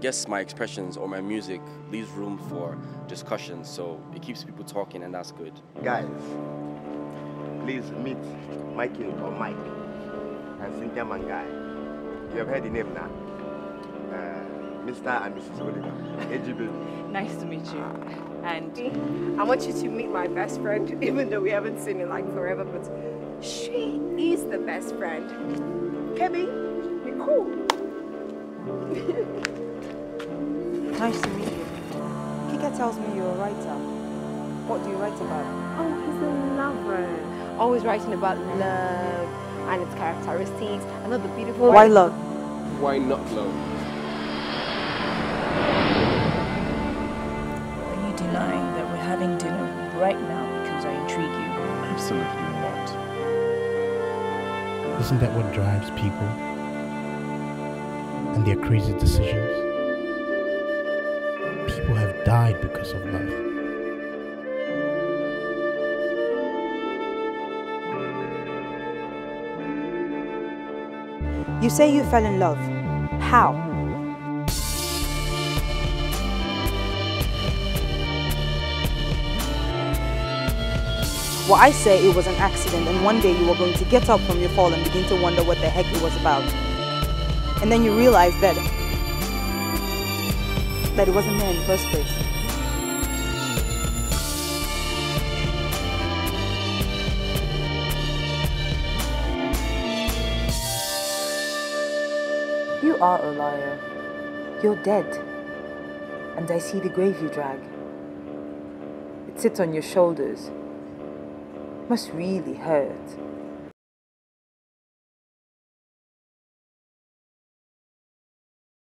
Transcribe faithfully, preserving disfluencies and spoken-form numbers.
guess my expressions or my music leaves room for discussion, so it keeps people talking, and that's good. Guys, please meet Mikey or Mike and Cynthia Mangai. You have heard the name now. Uh, Mister and Missus Oliver. A G B. Nice to meet you. And I want you to meet my best friend, even though we haven't seen her like forever, but she is the best friend. Kemi, be cool. Nice to meet you. Kika tells me you're a writer. What do you write about? Oh, he's a lover. Always writing about love and its characteristics and all the beautiful... Why words. Love? Why not love? Are you denying that we're having dinner right now because I intrigue you? Absolutely not. Isn't that what drives people and their crazy decisions? People have died because of love. You say you fell in love. How? Well, I say it was an accident, and one day you were going to get up from your fall and begin to wonder what the heck it was about. And then you realize that, that it wasn't there in the first place. You are a liar. You're dead. And I see the grave you drag. It sits on your shoulders. It must really hurt.